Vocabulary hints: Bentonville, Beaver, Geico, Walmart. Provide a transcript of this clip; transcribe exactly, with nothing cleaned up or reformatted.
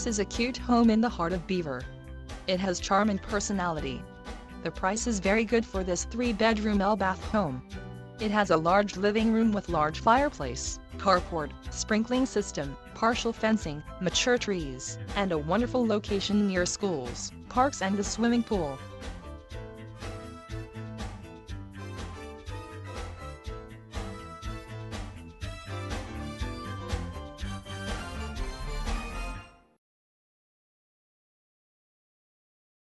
This is a cute home in the heart of Beaver. It has charm and personality. The price is very good for this three-bedroom L-bath home. It has a large living room with large fireplace, carport, sprinkling system, partial fencing, mature trees, and a wonderful location near schools, parks and the swimming pool.